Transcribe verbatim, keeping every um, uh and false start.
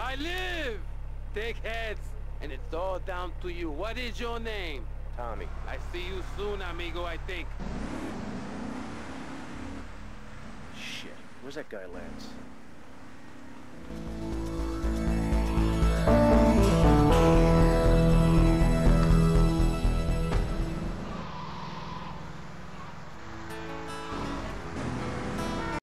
I live! Take heads, and it's all down to you. What is your name? Tommy. I see you soon, amigo, I think. Shit, where's that guy Lance?